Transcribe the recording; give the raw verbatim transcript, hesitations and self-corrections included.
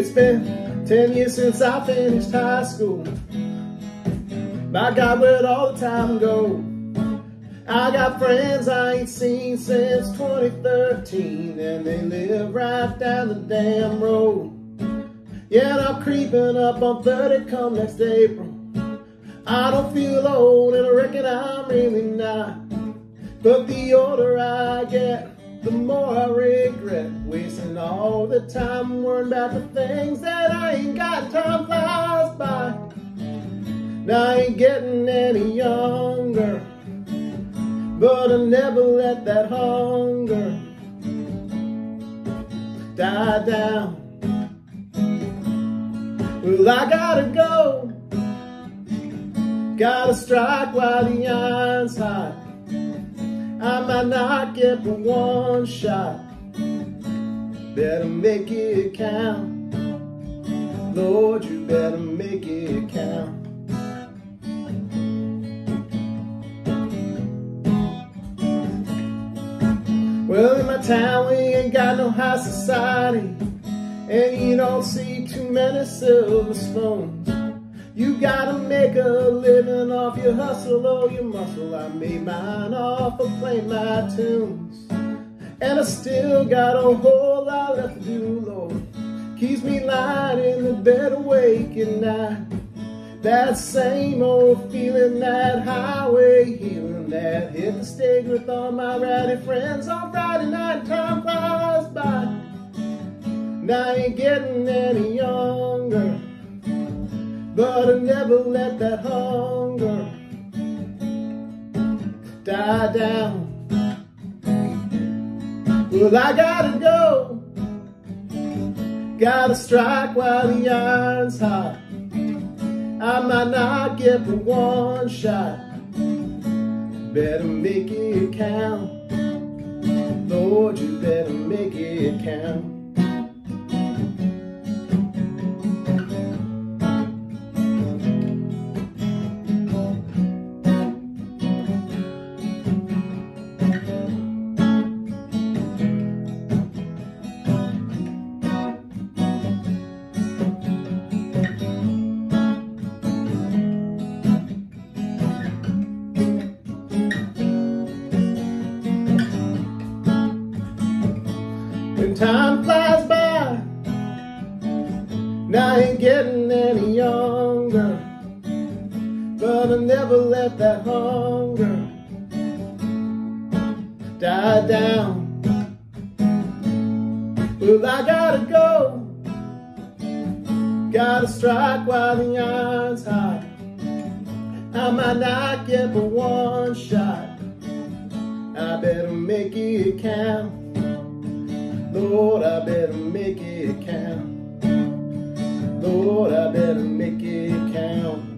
It's been ten years since I finished high school. By God, where'd all the time go? I got friends I ain't seen since twenty thirteen, and they live right down the damn road. Yeah, and I'm creeping up on thirty come next April. I don't feel old, and I reckon I'm really not. But the older I get, the more I regret wasting all the time worrying about the things that I ain't got. Time flies by, now I ain't getting any younger, but I never let that hunger die down. Well, I gotta go, gotta strike while the iron's hot. I might not get but one shot, better make it count. Lord, you better make it count. Well, in my town we ain't got no high society, and you don't see too many silver spoons. You gotta make a living off your hustle or your muscle. I made mine off of playing my tunes, and I still got a whole lot left to do, Lord. Keeps me lying in the bed awake at night. That same old feeling, that highway healing that hit the stage with all my rowdy friends on Friday night. Time flies by, now I ain't getting any younger, but I never let that hunger die down. Well, I gotta go, gotta strike while the iron's hot. I might not get but one shot, better make it count. Lord, you better make it count. When time flies by, now I ain't getting any younger, but I never let that hunger die down. Well, I gotta go, gotta strike while the iron's hot. I might not get but one shot, I better make it count. Lord, I better make it count. Lord, I better make it count.